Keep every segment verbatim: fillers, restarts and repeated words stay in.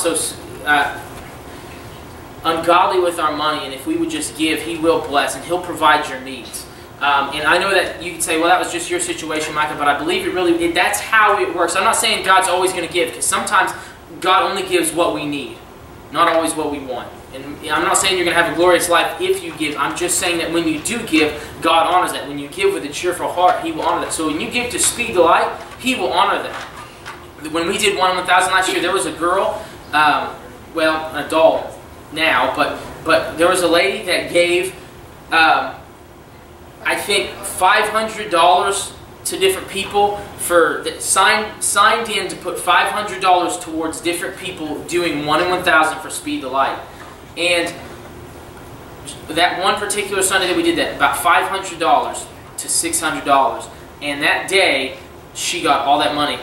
so uh, ungodly with our money, and if we would just give, He will bless, and He'll provide your needs. Um, and I know that you can say, well, that was just your situation, Micah, but I believe it really, it, that's how it works. I'm not saying God's always going to give, because sometimes God only gives what we need, not always what we want. And I'm not saying you're going to have a glorious life if you give. I'm just saying that when you do give, God honors that. When you give with a cheerful heart, He will honor that. So when you give to Speed the Light, He will honor that. When we did One in one thousand last year, there was a girl, um, well, an adult now, but, but there was a lady that gave... Um, I think five hundred dollars to different people for that signed signed in to put five hundred dollars towards different people doing one in one thousand for Speed the Light. And that one particular Sunday that we did that, about five hundred to six hundred dollars. And that day, she got all that money.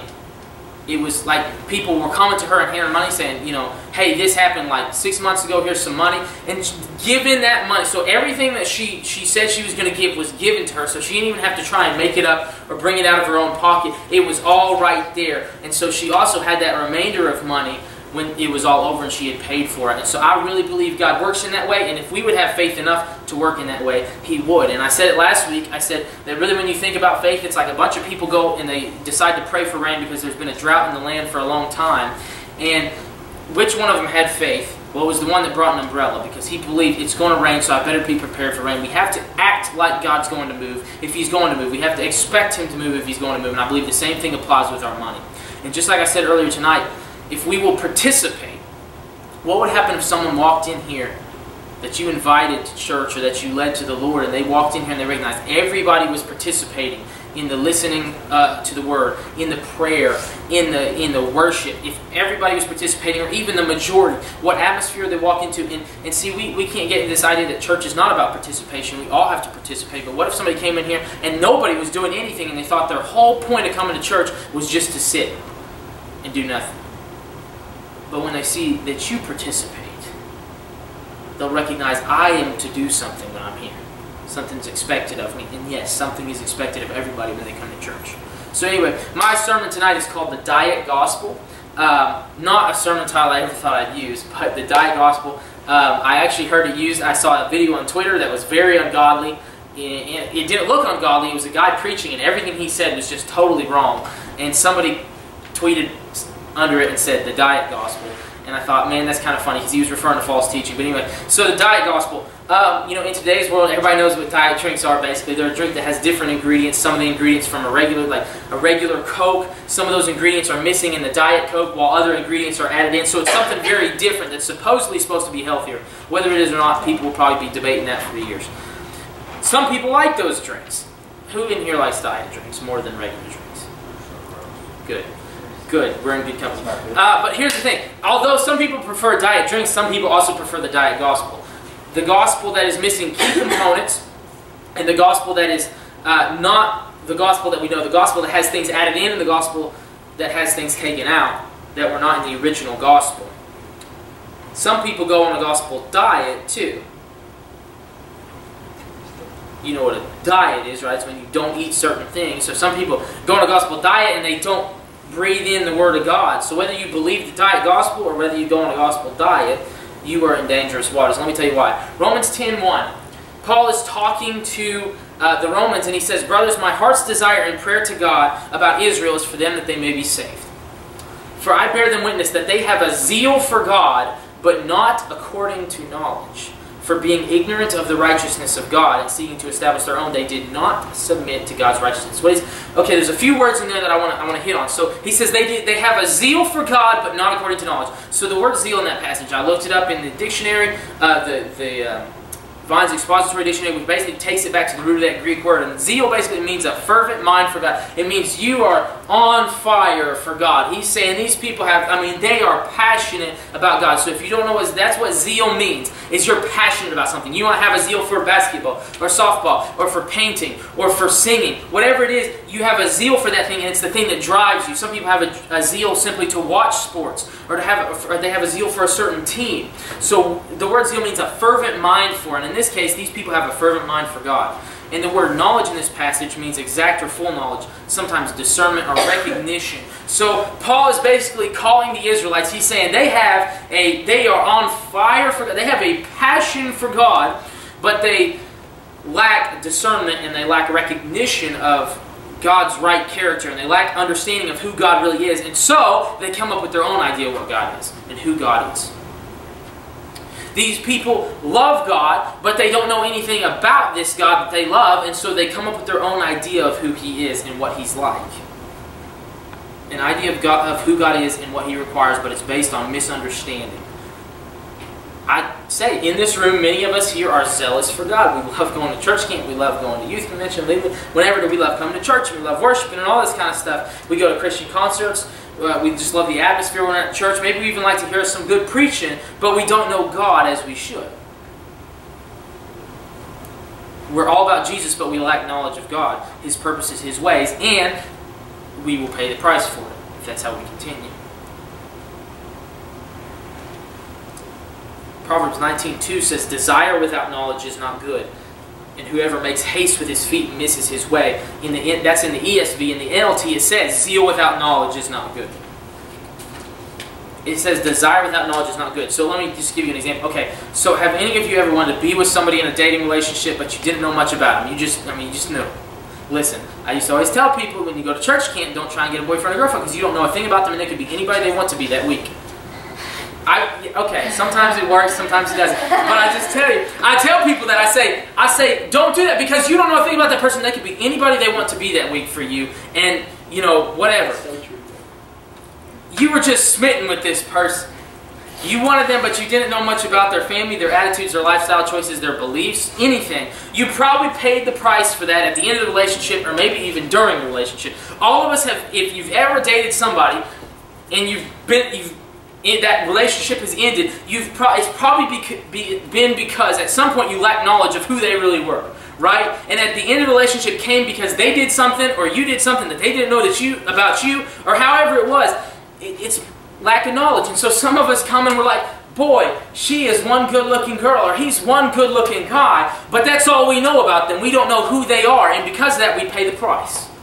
It was like people were coming to her and handing her money saying, you know, hey, this happened like six months ago, here's some money. And giving that money, so everything that she, she said she was going to give was given to her, so she didn't even have to try and make it up or bring it out of her own pocket. It was all right there. And so she also had that remainder of money when it was all over and she had paid for it. And so I really believe God works in that way, and if we would have faith enough to work in that way, He would. And I said it last week, I said that really when you think about faith, it's like a bunch of people go and they decide to pray for rain because there's been a drought in the land for a long time. And which one of them had faith? Well, it was the one that brought an umbrella because he believed it's going to rain, so I better be prepared for rain. We have to act like God's going to move if He's going to move. We have to expect Him to move if He's going to move, and I believe the same thing applies with our money. And just like I said earlier tonight, if we will participate, what would happen if someone walked in here that you invited to church or that you led to the Lord, and they walked in here and they recognized everybody was participating in the listening uh, to the Word, in the prayer, in the in the worship. If everybody was participating, or even the majority, what atmosphere they walk into. And, and see, we, we can't get into this idea that church is not about participation. We all have to participate. But what if somebody came in here and nobody was doing anything and they thought their whole point of coming to church was just to sit and do nothing? But when they see that you participate, they'll recognize I am to do something when I'm here. Something's expected of me. And yes, something is expected of everybody when they come to church. So anyway, my sermon tonight is called The Diet Gospel. Uh, not a sermon title I ever thought I'd use, but The Diet Gospel. Um, I actually heard it used. I saw a video on Twitter that was very ungodly. It, it didn't look ungodly. It was a guy preaching, and everything he said was just totally wrong. And somebody tweeted under it and said, The Diet Gospel. And I thought, man, that's kind of funny because he was referring to false teaching. But anyway, so the diet gospel. Um, you know, in today's world, everybody knows what diet drinks are, basically. They're a drink that has different ingredients. Some of the ingredients from a regular, like a regular Coke, some of those ingredients are missing in the Diet Coke while other ingredients are added in. So it's something very different that's supposedly supposed to be healthier. Whether it is or not, people will probably be debating that for years. Some people like those drinks. Who in here likes diet drinks more than regular drinks? Good. Good. We're in good company. Uh, but here's the thing. Although some people prefer diet drinks, some people also prefer the diet gospel. The gospel that is missing key components, and the gospel that is uh, not the gospel that we know, the gospel that has things added in, and the gospel that has things taken out that were not in the original gospel. Some people go on a gospel diet, too. You know what a diet is, right? It's when you don't eat certain things. So some people go on a gospel diet, and they don't breathe in the Word of God. So whether you believe the diet gospel or whether you go on a gospel diet, you are in dangerous waters. Let me tell you why. Romans ten one. Paul is talking to uh, the Romans, and he says, brothers, my heart's desire and prayer to God about Israel is for them that they may be saved. For I bear them witness that they have a zeal for God, but not according to knowledge. For being ignorant of the righteousness of God and seeking to establish their own, they did not submit to God's righteousness. What is, okay, there's a few words in there that I want to I want to hit on. So he says they did, they have a zeal for God, but not according to knowledge. So the word zeal in that passage, I looked it up in the dictionary, uh, the the um, Vine's expository dictionary, which basically takes it back to the root of that Greek word. And zeal basically means a fervent mind for God. It means you are on fire for God. He's saying these people have, I mean, they are passionate about God. So if you don't know, what, that's what zeal means, is you're passionate about something. You might have a zeal for basketball or softball or for painting or for singing. Whatever it is, you have a zeal for that thing, and it's the thing that drives you. Some people have a, a zeal simply to watch sports, or to have, or they have a zeal for a certain team. So the word zeal means a fervent mind for, and in this case, these people have a fervent mind for God. And the word knowledge in this passage means exact or full knowledge, sometimes discernment or recognition. So Paul is basically calling the Israelites. He's saying they have a, they are on fire for God. They have a passion for God, but they lack discernment and they lack recognition of God's right character, and they lack understanding of who God really is. And so they come up with their own idea of what God is and who God is. These people love God, but they don't know anything about this God that they love, and so they come up with their own idea of who He is and what He's like. An idea of God, of who God is and what He requires, but it's based on misunderstanding. I say, in this room, many of us here are zealous for God. We love going to church camp. We love going to youth convention. Whenever we love coming to church, we love worshiping and all this kind of stuff. We go to Christian concerts. Uh, we just love the atmosphere when we're at church. Maybe we even like to hear some good preaching, but we don't know God as we should. We're all about Jesus, but we lack knowledge of God, His purposes, His ways, and we will pay the price for it if that's how we continue. Proverbs nineteen two says, "Desire without knowledge is not good, and whoever makes haste with his feet misses his way." In the, that's in the E S V. In the N L T it says, "Zeal without knowledge is not good." It says, "Desire without knowledge is not good." So let me just give you an example. Okay, so have any of you ever wanted to be with somebody in a dating relationship, but you didn't know much about them? You just, I mean, you just knew. Listen, I used to always tell people when you go to church camp, don't try and get a boyfriend or girlfriend because you don't know a thing about them, and they could be anybody they want to be that week. I, okay, sometimes it works, sometimes it doesn't. But I just tell you, I tell people that I say, I say, don't do that because you don't know a thing about that person. They could be anybody they want to be that week for you, and you know whatever. So true. You were just smitten with this person. You wanted them, but you didn't know much about their family, their attitudes, their lifestyle choices, their beliefs, anything. You probably paid the price for that at the end of the relationship, or maybe even during the relationship. All of us have. If you've ever dated somebody, and you've been, you've In that relationship has ended, you've pro it's probably bec be been because at some point you lacked knowledge of who they really were, right? And at the end of the relationship came because they did something or you did something that they didn't know that you about you or however it was. It, it's lack of knowledge. And so some of us come and we're like, boy, she is one good-looking girl or he's one good-looking guy, but that's all we know about them. We don't know who they are, and because of that we pay the price.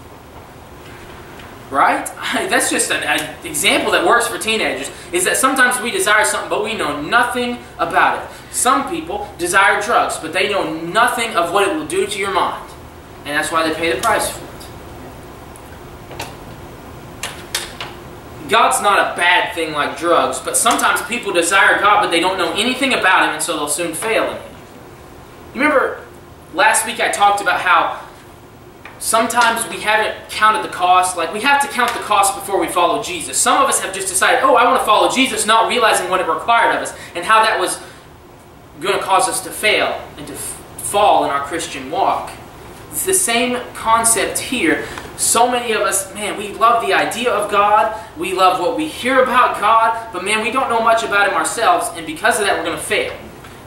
Right? That's just an, an example that works for teenagers, is that sometimes we desire something, but we know nothing about it. Some people desire drugs, but they know nothing of what it will do to your mind. And that's why they pay the price for it. God's not a bad thing like drugs, but sometimes people desire God, but they don't know anything about Him, and so they'll soon fail in Him. You remember last week I talked about how sometimes we haven't counted the cost. Like, we have to count the cost before we follow Jesus. Some of us have just decided, oh, I want to follow Jesus, not realizing what it required of us and how that was going to cause us to fail and to fall in our Christian walk. It's the same concept here. So many of us, man, we love the idea of God. We love what we hear about God. But, man, we don't know much about Him ourselves, and because of that, we're going to fail.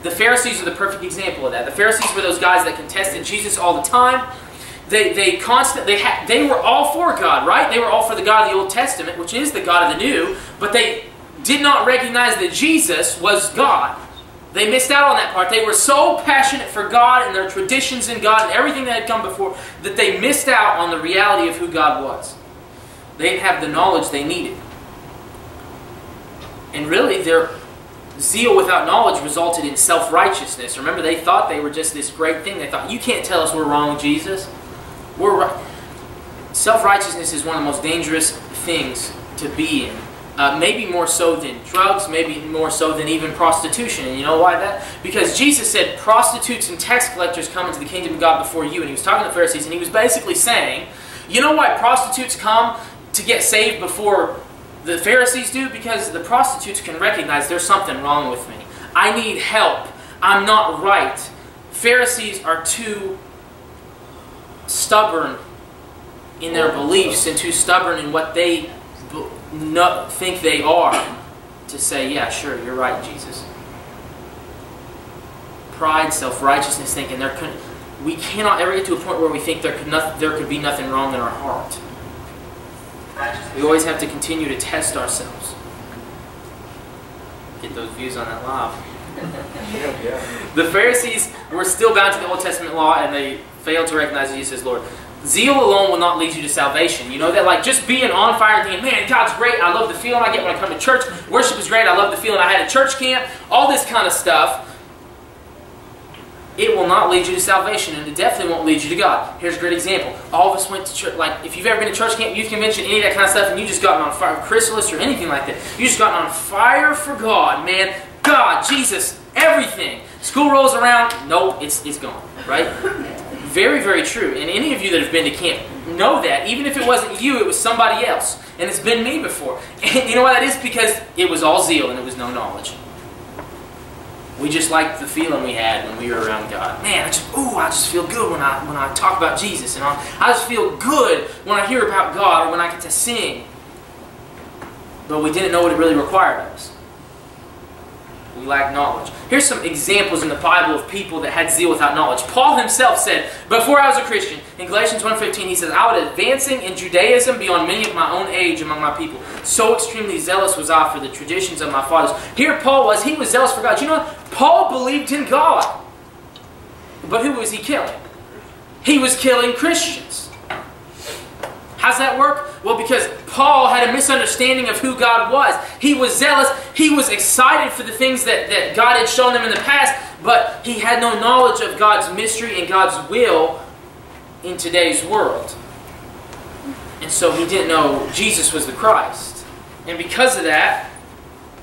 The Pharisees are the perfect example of that. The Pharisees were those guys that contested Jesus all the time. They, they, constant, they, ha they were all for God, right? They were all for the God of the Old Testament, which is the God of the New, but they did not recognize that Jesus was God. They missed out on that part. They were so passionate for God and their traditions in God and everything that had come before that they missed out on the reality of who God was. They didn't have the knowledge they needed. And really, their zeal without knowledge resulted in self-righteousness. Remember, they thought they were just this great thing. They thought, you can't tell us we're wrong, Jesus. We're right. Self-righteousness is one of the most dangerous things to be in. Uh, maybe more so than drugs, maybe more so than even prostitution. And you know why that? Because Jesus said, prostitutes and tax collectors come into the kingdom of God before you. And He was talking to the Pharisees, and He was basically saying, you know why prostitutes come to get saved before the Pharisees do? Because the prostitutes can recognize there's something wrong with me. I need help. I'm not right. Pharisees are too stubborn in their beliefs and too stubborn in what they no think they are to say, yeah, sure, you're right, Jesus. Pride, self-righteousness, thinking there could, we cannot ever get to a point where we think there could, not, there could be nothing wrong in our heart. We always have to continue to test ourselves. Get those views on that live. The Pharisees were still bound to the Old Testament law, and they failed to recognize Jesus as Lord. Zeal alone will not lead you to salvation. You know that, like, just being on fire and thinking, man, God's great, I love the feeling I get when I come to church. Worship is great, I love the feeling I had at church camp. All this kind of stuff. It will not lead you to salvation, and it definitely won't lead you to God. Here's a great example. All of us went to church. Like, if you've ever been to church camp, youth convention, any of that kind of stuff, and you just gotten on fire, chrysalis or anything like that. You just gotten on fire for God, man. God, Jesus, everything. School rolls around, nope, it's, it's gone, right? Very, very true. And any of you that have been to camp know that. Even if it wasn't you, it was somebody else. And it's been me before. And you know why that is? Because it was all zeal and it was no knowledge. We just liked the feeling we had when we were around God. Man, I just, ooh, I just feel good when I, when I talk about Jesus. And I, I just feel good when I hear about God or when I get to sing. But we didn't know what it really required of us. We lack knowledge. Here's some examples in the Bible of people that had zeal without knowledge. Paul himself said, before I was a Christian, in Galatians one fifteen, he says, I was advancing in Judaism beyond many of my own age among my people. So extremely zealous was I for the traditions of my fathers. Here Paul was, he was zealous for God. You know what? Paul believed in God. But who was he killing? He was killing Christians. How's that work? Well, because Paul had a misunderstanding of who God was. He was zealous. He was excited for the things that, that God had shown him in the past, but he had no knowledge of God's mystery and God's will in today's world. And so he didn't know Jesus was the Christ. And because of that,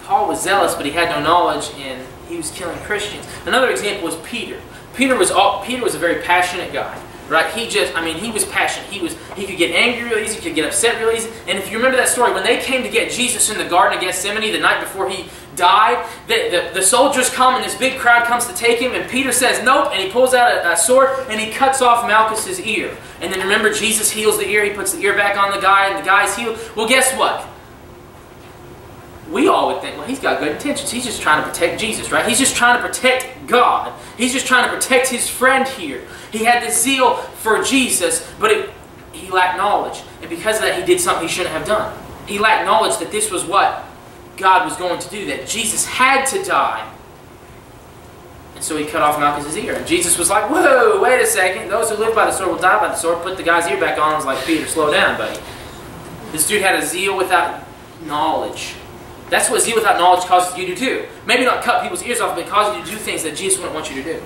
Paul was zealous, but he had no knowledge, and he was killing Christians. Another example was Peter. Peter was, all, Peter was a very passionate guy. Right? He just, I mean, he was passionate. He was, he could get angry really easy, he could get upset really easy. And if you remember that story, when they came to get Jesus in the Garden of Gethsemane the night before he died, the, the, the soldiers come and this big crowd comes to take him, and Peter says, nope, and he pulls out a, a sword and he cuts off Malchus's ear. And then remember, Jesus heals the ear, he puts the ear back on the guy, and the guy's healed. Well, guess what? We all would think, well, he's got good intentions. He's just trying to protect Jesus, right? He's just trying to protect God. He's just trying to protect his friend here. He had this zeal for Jesus, but it, he lacked knowledge. And because of that, he did something he shouldn't have done. He lacked knowledge that this was what God was going to do, that Jesus had to die. And so he cut off Malchus' ear. And Jesus was like, whoa, wait a second. Those who live by the sword will die by the sword. Put the guy's ear back on. I was like, Peter, slow down, buddy. This dude had a zeal without knowledge. That's what zeal without knowledge causes you to do. Maybe not cut people's ears off, but it causes you to do things that Jesus wouldn't want you to do.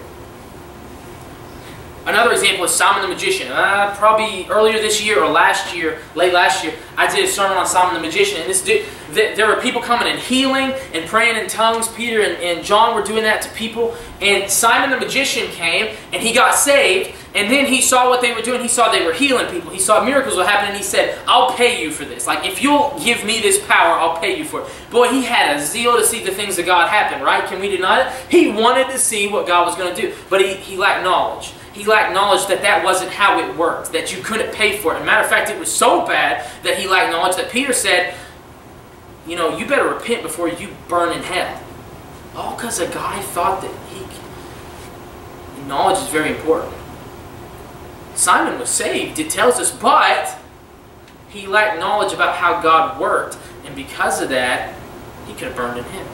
Another example is Simon the Magician. Uh, probably earlier this year or last year, late last year, I did a sermon on Simon the Magician. And this dude, th there were people coming and healing and praying in tongues. Peter and, and John were doing that to people. And Simon the Magician came, and he got saved. And then he saw what they were doing. He saw they were healing people. He saw miracles were happening. And he said, I'll pay you for this. Like, if you'll give me this power, I'll pay you for it. Boy, he had a zeal to see the things of God happen, right? Can we deny that? He wanted to see what God was going to do. But he, he lacked knowledge. He lacked knowledge that that wasn't how it worked, that you couldn't pay for it. As a matter of fact, it was so bad that he lacked knowledge that Peter said, you know, you better repent before you burn in hell. All because a guy thought that he could. Knowledge is very important. Simon was saved, it tells us, but he lacked knowledge about how God worked. And because of that, he could have burned in hell.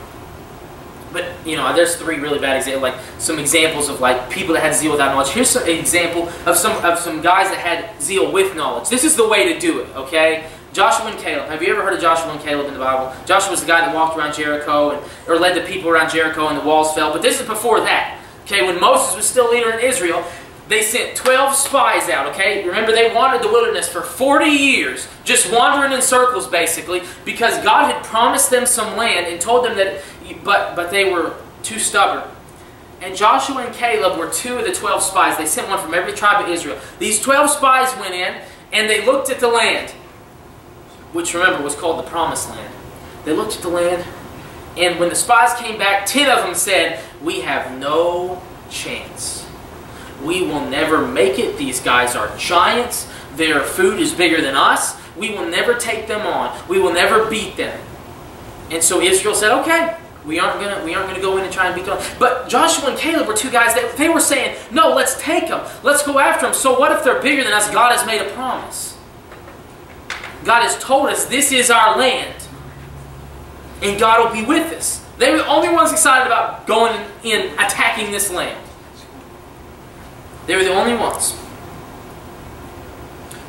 But, you know, there's three really bad examples, like some examples of like people that had zeal without knowledge. Here's an example of some of some guys that had zeal with knowledge. This is the way to do it, okay? Joshua and Caleb. Have you ever heard of Joshua and Caleb in the Bible? Joshua was the guy that walked around Jericho and, or led the people around Jericho and the walls fell. But this is before that, okay? When Moses was still leader in Israel, they sent twelve spies out, okay? Remember, they wandered the wilderness for forty years, just wandering in circles, basically, because God had promised them some land and told them that, but, but they were too stubborn. And Joshua and Caleb were two of the twelve spies. They sent one from every tribe of Israel. These twelve spies went in, and they looked at the land, which, remember, was called the Promised Land. They looked at the land, and when the spies came back, ten of them said, "We have no chance. We will never make it. These guys are giants. Their food is bigger than us. We will never take them on. We will never beat them." And so Israel said, okay, we aren't gonna, we aren't gonna go in and try and beat them. But Joshua and Caleb were two guys that they were saying, no, let's take them. Let's go after them. So what if they're bigger than us? God has made a promise. God has told us this is our land. And God will be with us. They were the only ones excited about going in, attacking this land. They were the only ones.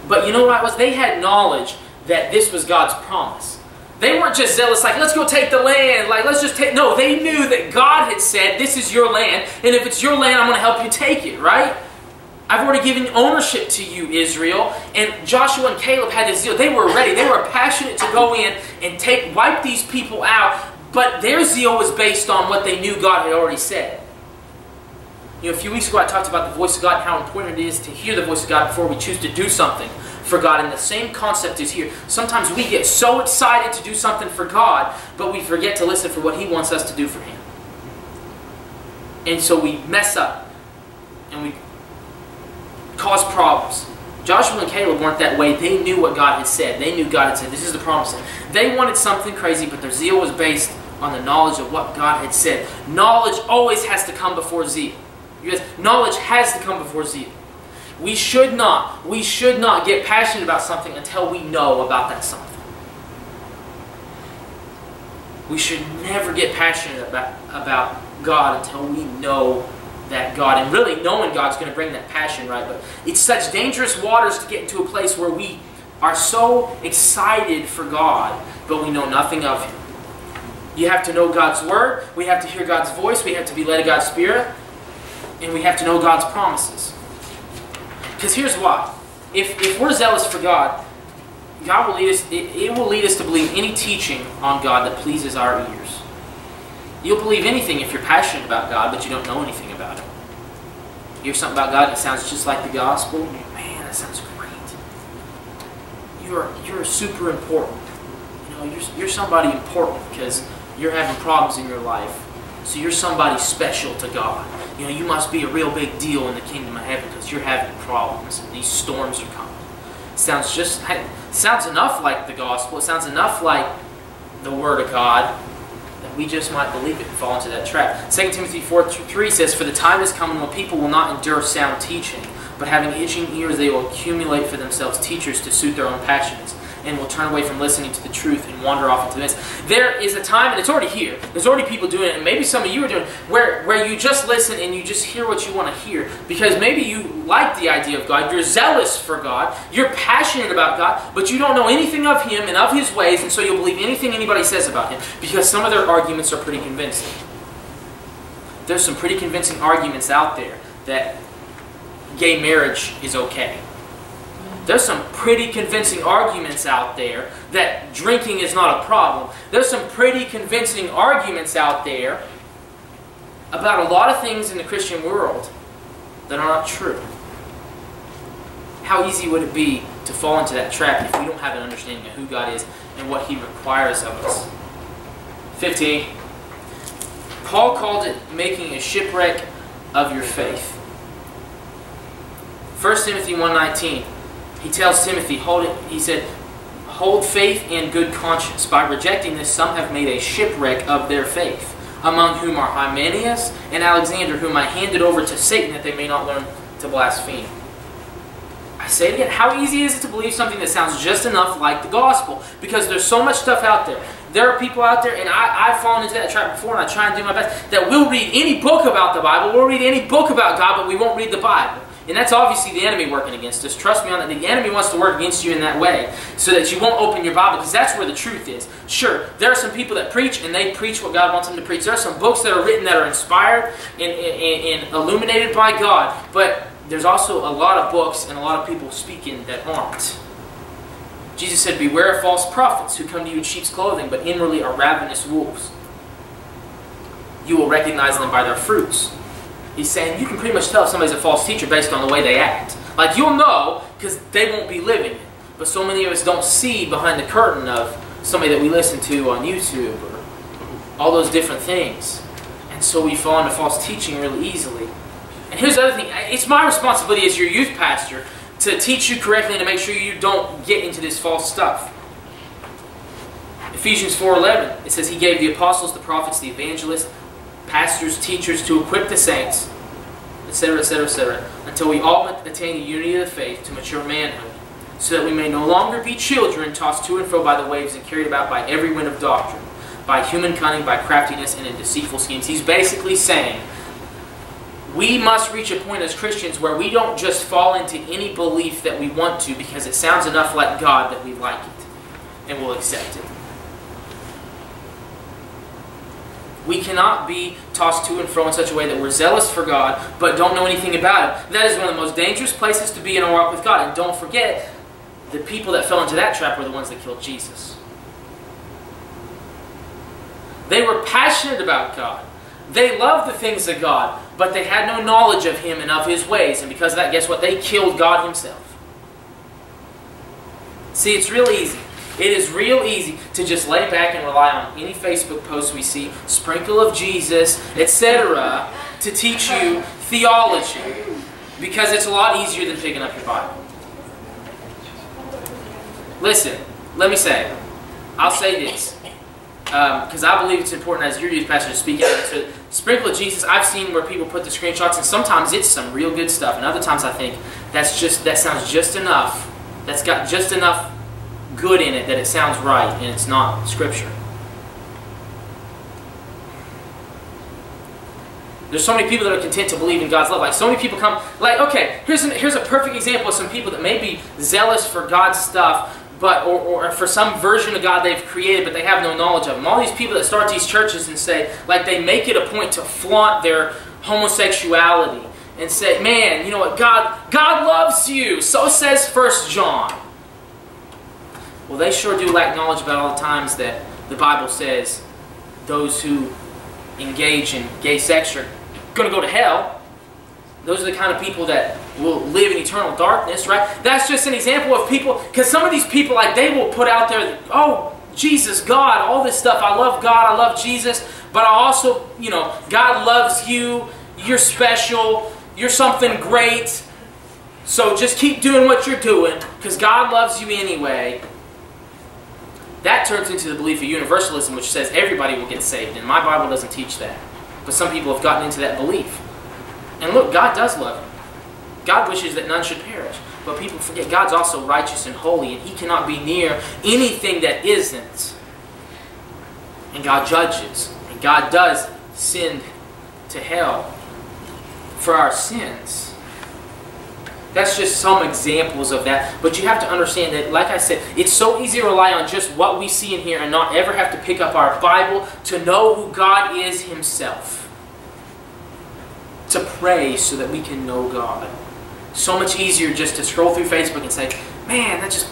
But you know what it was? They had knowledge that this was God's promise. They weren't just zealous, like, let's go take the land, like, let's just take... No, they knew that God had said, this is your land, and if it's your land, I'm going to help you take it, right? I've already given ownership to you, Israel. And Joshua and Caleb had this zeal. They were ready. They were passionate to go in and take, wipe these people out, but their zeal was based on what they knew God had already said. You know, a few weeks ago I talked about the voice of God and how important it is to hear the voice of God before we choose to do something for God. And the same concept is here. Sometimes we get so excited to do something for God, but we forget to listen for what He wants us to do for Him. And so we mess up and we cause problems. Joshua and Caleb weren't that way. They knew what God had said. They knew God had said, this is the promise. They wanted something crazy, but their zeal was based on the knowledge of what God had said. Knowledge always has to come before zeal. Because knowledge has to come before zeal. We should not, we should not get passionate about something until we know about that something. We should never get passionate about, about God until we know that God. And really knowing God's going to bring that passion, right? But it's such dangerous waters to get into a place where we are so excited for God, but we know nothing of Him. You have to know God's Word. We have to hear God's voice. We have to be led of God's Spirit. And we have to know God's promises. Because here's why. If, if we're zealous for God, God will lead us, it, it will lead us to believe any teaching on God that pleases our ears. You'll believe anything if you're passionate about God, but you don't know anything about it. You hear something about God that sounds just like the gospel, and you're, man, that sounds great. You're, you're super important. You know, you're, you're somebody important because you're having problems in your life. So you're somebody special to God. You know, you must be a real big deal in the kingdom of heaven because you're having problems and these storms are coming. It sounds just, it sounds enough like the gospel. It sounds enough like the Word of God that we just might believe it and fall into that trap. Second Timothy four three says, "For the time is coming when people will not endure sound teaching, but having itching ears they will accumulate for themselves teachers to suit their own passions, and will turn away from listening to the truth and wander off into this." There is a time, and it's already here. There's already people doing it, and maybe some of you are doing it, where, where you just listen and you just hear what you want to hear. Because maybe you like the idea of God, you're zealous for God, you're passionate about God, but you don't know anything of Him and of His ways, and so you'll believe anything anybody says about Him. Because some of their arguments are pretty convincing. There's some pretty convincing arguments out there that gay marriage is okay. There's some pretty convincing arguments out there that drinking is not a problem. There's some pretty convincing arguments out there about a lot of things in the Christian world that are not true. How easy would it be to fall into that trap if we don't have an understanding of who God is and what He requires of us? fifteen. Paul called it making a shipwreck of your faith. First Timothy one nineteen. He tells Timothy, hold it, he said, hold faith and good conscience. By rejecting this, some have made a shipwreck of their faith, among whom are Hymenaeus and Alexander, whom I handed over to Satan that they may not learn to blaspheme. I say it again, how easy is it to believe something that sounds just enough like the gospel? Because there's so much stuff out there. There are people out there, and I, I've fallen into that trap before, and I try and do my best, that we'll read any book about the Bible, we'll read any book about God, but we won't read the Bible. And that's obviously the enemy working against us. Trust me on that. The enemy wants to work against you in that way so that you won't open your Bible, because that's where the truth is. Sure, there are some people that preach, and they preach what God wants them to preach. There are some books that are written that are inspired and, and, and illuminated by God. But there's also a lot of books and a lot of people speaking that aren't. Jesus said, "Beware of false prophets who come to you in sheep's clothing, but inwardly are ravenous wolves. You will recognize them by their fruits." He's saying you can pretty much tell if somebody's a false teacher based on the way they act. Like, you'll know because they won't be living it. But so many of us don't see behind the curtain of somebody that we listen to on YouTube or all those different things. And so we fall into false teaching really easily. And here's the other thing. It's my responsibility as your youth pastor to teach you correctly and to make sure you don't get into this false stuff. Ephesians four eleven, it says, "He gave the apostles, the prophets, the evangelists, pastors, teachers, to equip the saints," et cetera, et cetera, et cetera, "until we all attain the unity of the faith to mature manhood, so that we may no longer be children tossed to and fro by the waves and carried about by every wind of doctrine, by human cunning, by craftiness, and in deceitful schemes. He's basically saying we must reach a point as Christians where we don't just fall into any belief that we want to because it sounds enough like God that we like it and we'll accept it. We cannot be tossed to and fro in such a way that we're zealous for God but don't know anything about Him. That is one of the most dangerous places to be in our walk with God. And don't forget, the people that fell into that trap were the ones that killed Jesus. They were passionate about God. They loved the things of God, but they had no knowledge of Him and of His ways. And because of that, guess what? They killed God Himself. See, it's real easy. It is real easy to just lay back and rely on any Facebook post we see, sprinkle of Jesus, et cetera, to teach you theology. Because it's a lot easier than picking up your Bible. Listen, let me say, I'll say this. Because um, I believe it's important as your youth pastor to speak out of it. So, sprinkle of Jesus, I've seen where people put the screenshots, and sometimes it's some real good stuff. And other times I think, that's just that sounds just enough. That's got just enough good in it that it sounds right, and it's not Scripture. There's so many people that are content to believe in God's love. Like, so many people come, like, okay, here's, an, here's a perfect example of some people that may be zealous for God's stuff, but or, or for some version of God they've created, but they have no knowledge of Him. All these people that start these churches and say, like, they make it a point to flaunt their homosexuality and say, man, you know what, God, God loves you, so says First John. Well, they sure do lack knowledge about all the times that the Bible says those who engage in gay sex are going to go to hell. Those are the kind of people that will live in eternal darkness, right? That's just an example of people, because some of these people, like, they will put out there, oh, Jesus, God, all this stuff. I love God, I love Jesus, but I also, you know, God loves you, you're special, you're something great, so just keep doing what you're doing, because God loves you anyway. That turns into the belief of universalism, which says everybody will get saved. And my Bible doesn't teach that. But some people have gotten into that belief. And look, God does love him. God wishes that none should perish. But people forget God's also righteous and holy, and He cannot be near anything that isn't. And God judges. And God does send to hell for our sins. That's just some examples of that. But you have to understand that, like I said, it's so easy to rely on just what we see in here and not ever have to pick up our Bible to know who God is Himself. To pray so that we can know God. So much easier just to scroll through Facebook and say, man, that just...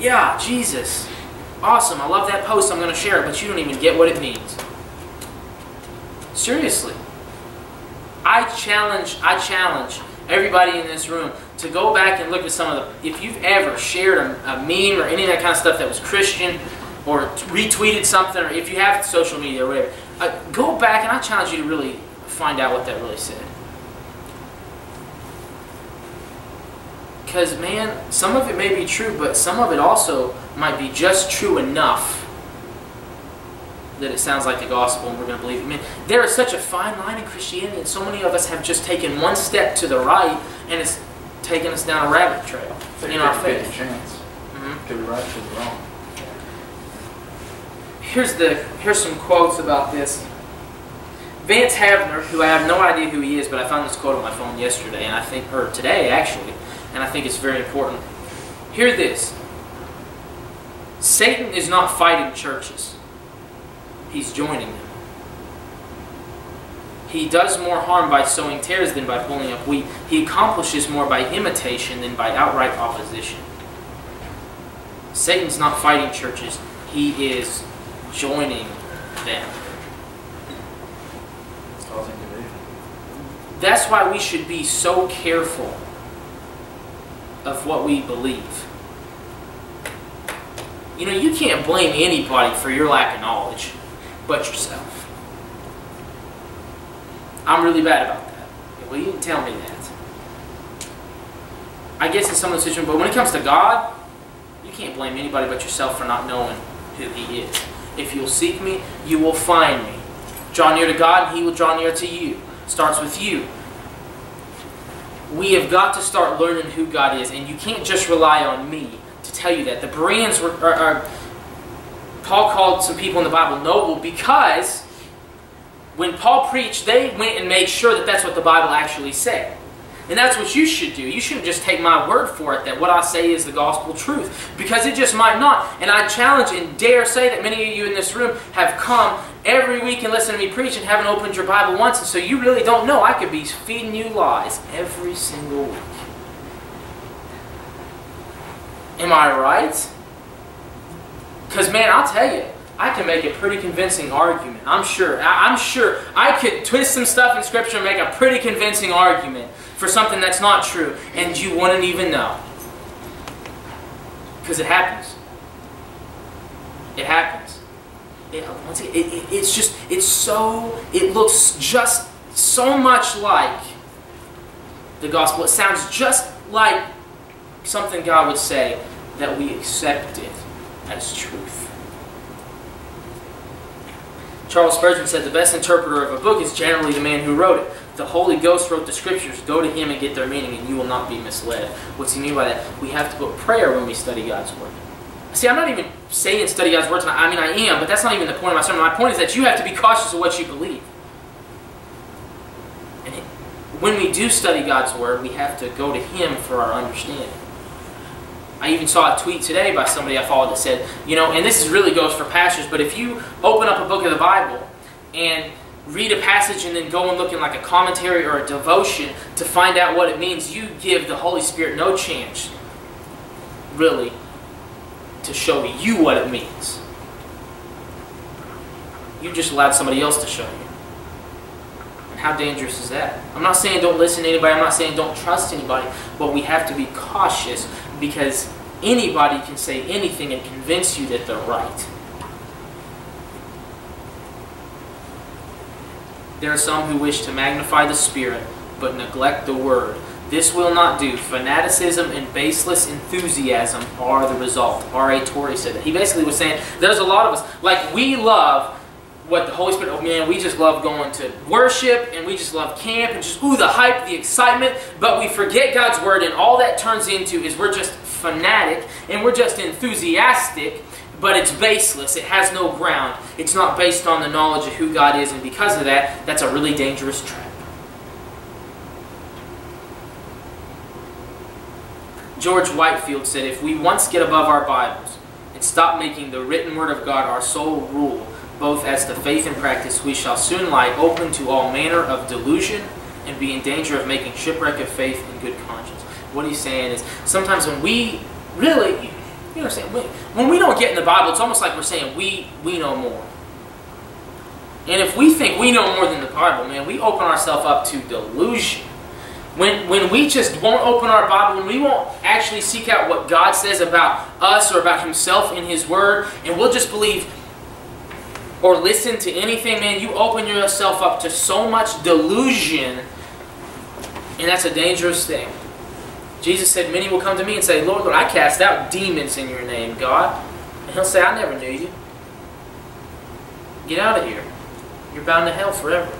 yeah, Jesus. Awesome. I love that post. I'm going to share it. But you don't even get what it means. Seriously. I challenge, I challenge... everybody in this room to go back and look at some of the... if you've ever shared a, a meme or any of that kind of stuff that was Christian or retweeted something, or if you have social media or whatever, uh, go back and I challenge you to really find out what that really said. Because, man, some of it may be true, but some of it also might be just true enough that it sounds like the gospel and we're going to believe it. I mean, there is such a fine line in Christianity, and so many of us have just taken one step to the right and it's taken us down a rabbit trail in our faith. There's a chance. Mm-hmm. Could be right, could be wrong. Here's, the, here's some quotes about this. Vance Havner, who I have no idea who he is, but I found this quote on my phone yesterday, and I think, or today actually, and I think it's very important. Hear this. Satan is not fighting churches. He's joining them. He does more harm by sowing tares than by pulling up wheat. He accomplishes more by imitation than by outright opposition. Satan's not fighting churches. He is joining them. It's causing division. That's why we should be so careful of what we believe. You know, you can't blame anybody for your lack of knowledge but yourself. I'm really bad about that. Well, you didn't tell me that. I guess in some of the situations, but when it comes to God, you can't blame anybody but yourself for not knowing who He is. If you'll seek me, you will find me. Draw near to God, and He will draw near to you. It starts with you. We have got to start learning who God is, and you can't just rely on me to tell you that. The brands were... Are, are, Paul called some people in the Bible noble because when Paul preached, they went and made sure that that's what the Bible actually said. And that's what you should do. You shouldn't just take my word for it that what I say is the gospel truth, because it just might not. And I challenge and dare say that many of you in this room have come every week and listened to me preach and haven't opened your Bible once, and so you really don't know. I could be feeding you lies every single week. Am I right? Because, man, I'll tell you, I can make a pretty convincing argument. I'm sure. I, I'm sure I could twist some stuff in Scripture and make a pretty convincing argument for something that's not true, and you wouldn't even know. Because it happens. It happens. It, once again, it, it, it's just, it's so, it looks just so much like the gospel. It sounds just like something God would say that we accept it as truth. Charles Spurgeon said, "The best interpreter of a book is generally the man who wrote it. The Holy Ghost wrote the Scriptures. Go to Him and get their meaning, and you will not be misled." What's he mean by that? We have to put prayer when we study God's Word. See, I'm not even saying study God's Word tonight. I mean, I am, but that's not even the point of my sermon. My point is that you have to be cautious of what you believe. And it, when we do study God's Word, we have to go to Him for our understanding. I even saw a tweet today by somebody I followed that said, you know, and this is really goes for pastors, but if you open up a book of the Bible and read a passage and then go and look in like a commentary or a devotion to find out what it means, you give the Holy Spirit no chance, really, to show you what it means. You just allowed somebody else to show you. And how dangerous is that? I'm not saying don't listen to anybody. I'm not saying don't trust anybody. But we have to be cautious, because anybody can say anything and convince you that they're right. There are some who wish to magnify the Spirit, but neglect the Word. This will not do. Fanaticism and baseless enthusiasm are the result. R A Torrey said that. He basically was saying, there's a lot of us, like we love what the Holy Spirit, oh man, we just love going to worship, and we just love camp, and just, ooh, the hype, the excitement, but we forget God's Word, and all that turns into is we're just fanatic, and we're just enthusiastic, but it's baseless. It has no ground. It's not based on the knowledge of who God is, and because of that, that's a really dangerous trap. George Whitefield said, "If we once get above our Bibles and stop making the written Word of God our sole rule, both as to faith and practice, we shall soon lie open to all manner of delusion and be in danger of making shipwreck of faith and good conscience." What he's saying is, sometimes when we really, you understand, when we don't get in the Bible, it's almost like we're saying we, we know more. And if we think we know more than the Bible, man, we open ourselves up to delusion. When, when we just won't open our Bible, when we won't actually seek out what God says about us or about Himself in His Word, and we'll just believe or listen to anything, man, you open yourself up to so much delusion, and that's a dangerous thing. Jesus said, "Many will come to me and say, 'Lord, Lord, I cast out demons in your name, God.' And He'll say, 'I never knew you. Get out of here. You're bound to hell forever.'"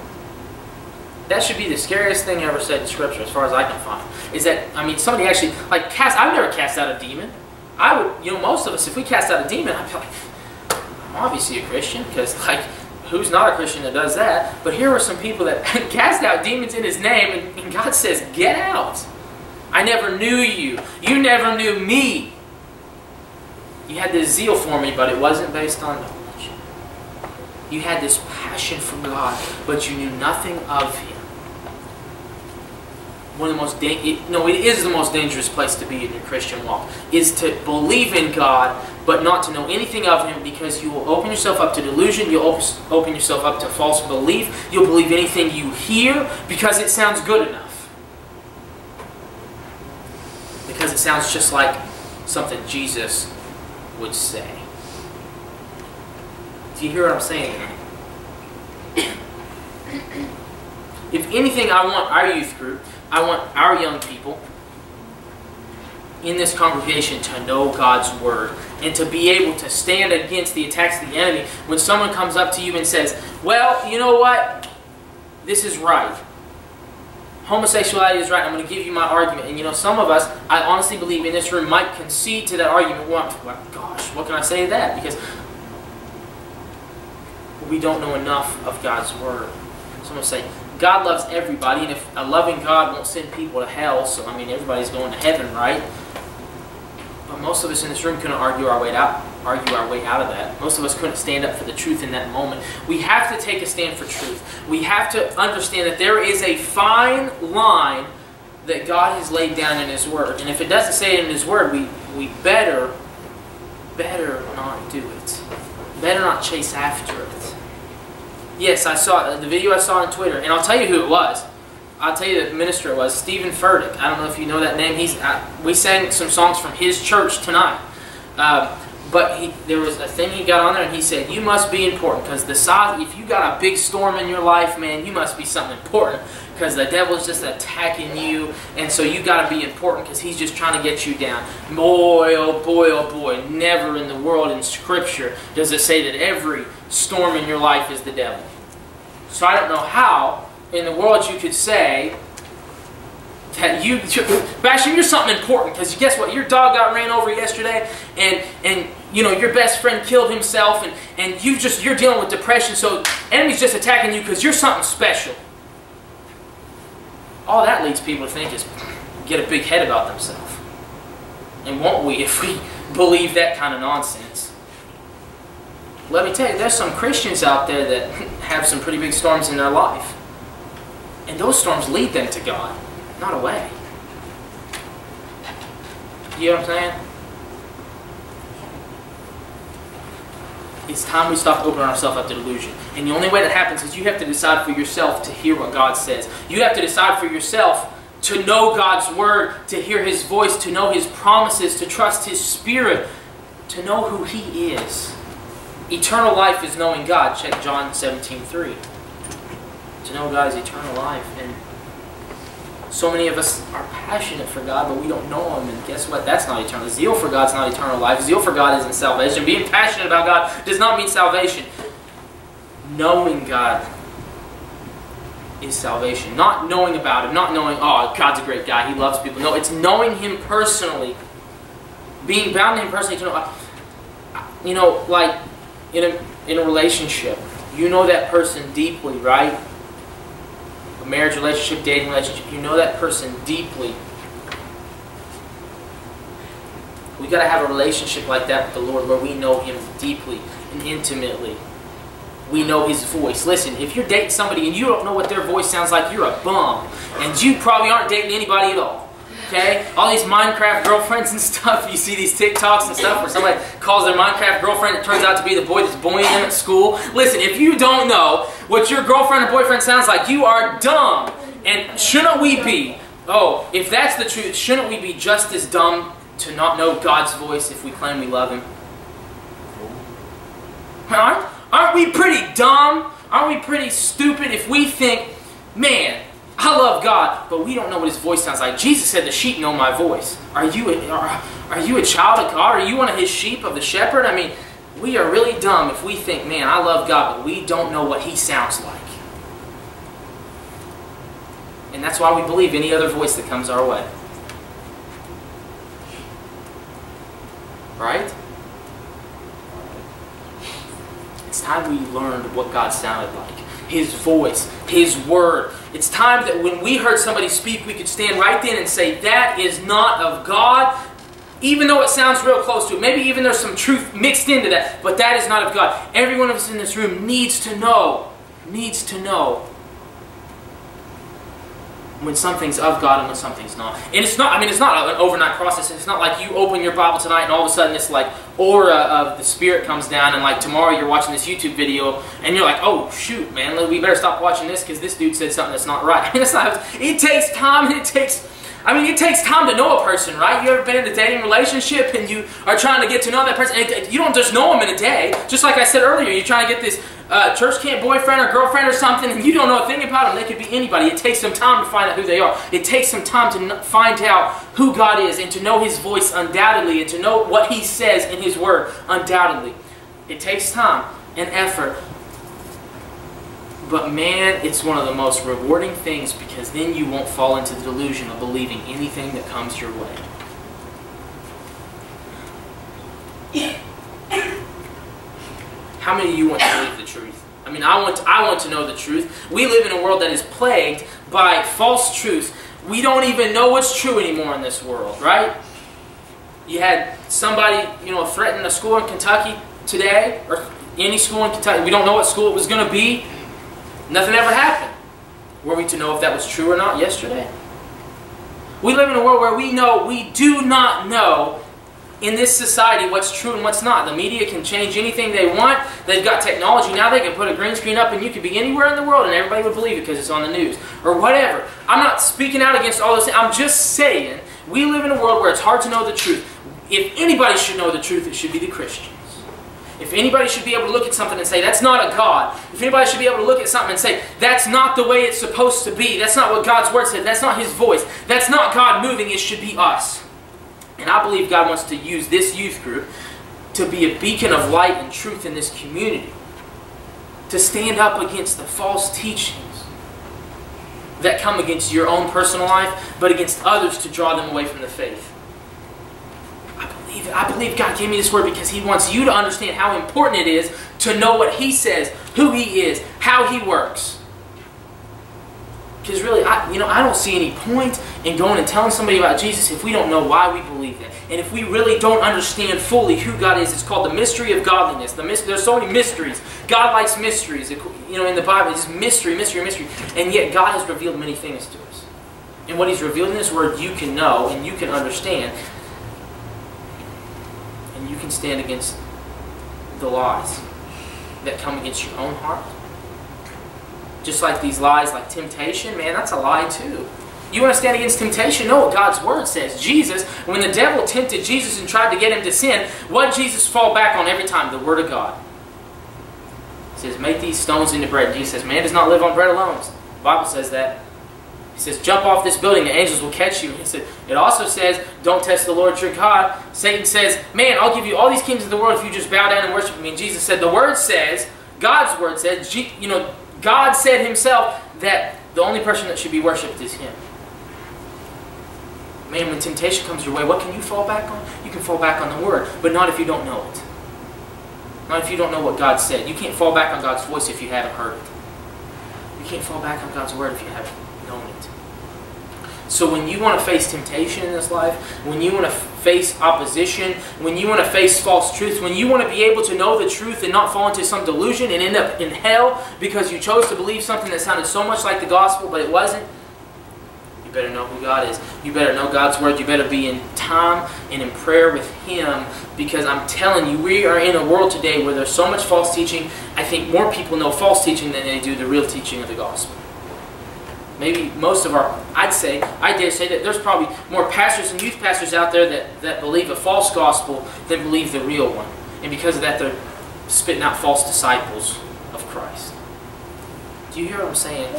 That should be the scariest thing ever said in Scripture, as far as I can find. Is that, I mean, somebody actually, like, cast, I've never cast out a demon. I would, you know, most of us, if we cast out a demon, I'd be like, obviously a Christian, because like who's not a Christian that does that? But here were some people that cast out demons in His name, and, and God says, "Get out. I never knew you. You never knew me. You had this zeal for me, but it wasn't based on knowledge. You had this passion for God, but you knew nothing of Him." One of the most it, no, it is the most dangerous place to be in your Christian walk, is to believe in God but not to know anything of Him, because you will open yourself up to delusion, you'll op open yourself up to false belief, you'll believe anything you hear because it sounds good enough. Because it sounds just like something Jesus would say. Do you hear what I'm saying? If anything, I want our youth group, I want our young people in this congregation to know God's Word and to be able to stand against the attacks of the enemy when someone comes up to you and says, "Well, you know what? This is right. Homosexuality is right. I'm going to give you my argument." And you know, some of us, I honestly believe in this room, might concede to that argument. Well, gosh, what can I say to that? Because we don't know enough of God's Word. So I'm going to say, God loves everybody, and if a loving God won't send people to hell, so I mean, everybody's going to heaven, right? But most of us in this room couldn't argue our way out, argue our way out of that. Most of us couldn't stand up for the truth in that moment. We have to take a stand for truth. We have to understand that there is a fine line that God has laid down in His Word. And if it doesn't say it in His Word, we, we better, better not do it. Better not chase after it. Yes, I saw the video I saw on Twitter, and I'll tell you who it was. I'll tell you the minister it was, Stephen Furtick. I don't know if you know that name. He's I, we sang some songs from his church tonight. Uh, but he, there was a thing he got on there, and he said, "You must be important, because the size. If you got a big storm in your life, man, you must be something important, because the devil's just attacking you, and so you got to be important, because he's just trying to get you down." Boy, oh boy, oh boy, never in the world in Scripture does it say that every storm in your life is the devil. So I don't know how in the world you could say that you, Basham, you're something important, because guess what? Your dog got ran over yesterday, and and you know your best friend killed himself, and and you just you're dealing with depression, so enemy's just attacking you because you're something special. All that leads people to think is get a big head about themselves. And won't we if we believe that kind of nonsense? Let me tell you, there's some Christians out there that have some pretty big storms in their life. And those storms lead them to God, not away. You know what I'm saying? It's time we stop opening ourselves up to delusion. And the only way that happens is you have to decide for yourself to hear what God says. You have to decide for yourself to know God's Word, to hear His voice, to know His promises, to trust His Spirit, to know who He is. Eternal life is knowing God. Check John seventeen three. To know God is eternal life. And so many of us are passionate for God, but we don't know Him. And guess what? That's not eternal. Zeal for God is not eternal life. Zeal for God isn't salvation. Being passionate about God does not mean salvation. Knowing God is salvation. Not knowing about Him. Not knowing, oh, God's a great guy. He loves people. No, it's knowing Him personally. Being bound to Him personally. Eternal life. You know, like in a, in a relationship, you know that person deeply, right? Marriage relationship, dating relationship, you know that person deeply. We've got to have a relationship like that with the Lord where we know Him deeply and intimately. We know His voice. Listen, if you're dating somebody and you don't know what their voice sounds like, you're a bum. And you probably aren't dating anybody at all. Okay? All these Minecraft girlfriends and stuff, you see these TikToks and stuff where somebody calls their Minecraft girlfriend, it turns out to be the boy that's bullying them at school. Listen, if you don't know what your girlfriend or boyfriend sounds like, you are dumb. And shouldn't we be, oh, if that's the truth, shouldn't we be just as dumb to not know God's voice if we claim we love Him? Aren't, aren't we pretty dumb? Aren't we pretty stupid if we think, man, I love God, but we don't know what His voice sounds like. Jesus said, "The sheep know my voice." Are you a, are, are you a child of God? Are you one of His sheep, of the shepherd? I mean, we are really dumb if we think, man, I love God, but we don't know what He sounds like. And that's why we believe any other voice that comes our way. Right? It's time we learned what God sounded like. His voice, His Word. It's time that when we heard somebody speak, we could stand right then and say, that is not of God, even though it sounds real close to it. Maybe even there's some truth mixed into that, but that is not of God. Every one of us in this room needs to know, needs to know when something's of God and when something's not. And it's not, I mean, it's not an overnight process. It's not like you open your Bible tonight and all of a sudden this like aura of the Spirit comes down and like tomorrow you're watching this YouTube video and you're like, oh shoot, man, we better stop watching this because this dude said something that's not right. I mean, it's not, it takes time and it takes, I mean, it takes time to know a person, right? You ever been in a dating relationship and you are trying to get to know that person? And you don't just know them in a day. Just like I said earlier, you're trying to get this Uh, church camp boyfriend or girlfriend or something, and you don't know a thing about them. They could be anybody. It takes some time to find out who they are. It takes some time to find out who God is and to know His voice undoubtedly and to know what He says in His Word undoubtedly. It takes time and effort. But man, it's one of the most rewarding things because then you won't fall into the delusion of believing anything that comes your way. Yeah. How many of you want to believe the truth? I mean, I want to, I want to know the truth. We live in a world that is plagued by false truths. We don't even know what's true anymore in this world, right? You had somebody, you know, threaten a school in Kentucky today, or any school in Kentucky. We don't know what school it was going to be. Nothing ever happened. Were we to know if that was true or not yesterday? We live in a world where we know, we do not know in this society what's true and what's not. The media can change anything they want. They've got technology now. They can put a green screen up and you could be anywhere in the world and everybody would believe it because it's on the news or whatever. I'm not speaking out against all those things. I'm just saying we live in a world where it's hard to know the truth. If anybody should know the truth, it should be the Christians. If anybody should be able to look at something and say, that's not a God. If anybody should be able to look at something and say, that's not the way it's supposed to be. That's not what God's Word said. That's not His voice. That's not God moving. It should be us. And I believe God wants to use this youth group to be a beacon of light and truth in this community. To stand up against the false teachings that come against your own personal life, but against others to draw them away from the faith. I believe it. I believe God gave me this word because He wants you to understand how important it is to know what He says, who He is, how He works. Because really, I, you know, I don't see any point in going and telling somebody about Jesus if we don't know why we believe that. And if we really don't understand fully who God is. It's called the mystery of godliness. The mystery, there's so many mysteries. God likes mysteries. You know, in the Bible, it's mystery, mystery, mystery. And yet God has revealed many things to us. And what He's revealed in this word, you can know and you can understand. And you can stand against the lies that come against your own heart. Just like these lies, like temptation, man, that's a lie too. You want to stand against temptation? Know what God's Word says. Jesus, when the devil tempted Jesus and tried to get Him to sin, what did Jesus fall back on every time? The Word of God. He says, make these stones into bread. And Jesus says, man does not live on bread alone. The Bible says that. He says, jump off this building, the angels will catch you. He said, it also says, don't test the Lord your God. Satan says, man, I'll give you all these kings of the world if you just bow down and worship me. And Jesus said, the Word says, God's Word says, you know, God said Himself that the only person that should be worshipped is Him. Man, when temptation comes your way, what can you fall back on? You can fall back on the Word, but not if you don't know it. Not if you don't know what God said. You can't fall back on God's voice if you haven't heard it. You can't fall back on God's Word if you haven't known it. So when you want to face temptation in this life, when you want to face opposition, when you want to face false truth, when you want to be able to know the truth and not fall into some delusion and end up in hell because you chose to believe something that sounded so much like the gospel but it wasn't, you better know who God is. You better know God's Word. You better be in time and in prayer with Him, because I'm telling you, we are in a world today where there's so much false teaching. I think more people know false teaching than they do the real teaching of the gospel. Maybe most of our, I'd say, I dare say that there's probably more pastors and youth pastors out there that, that believe a false gospel than believe the real one. And because of that, they're spitting out false disciples of Christ. Do you hear what I'm saying?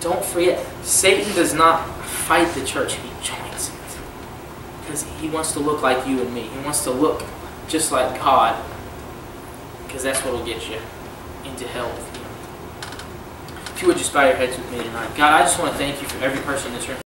Don't forget, Satan does not fight the church, he joins it. Because he wants to look like you and me. He wants to look just like God. Because that's what will get you into hell with you. If you would just bow your heads with me tonight. God, I just want to thank you for every person in this room.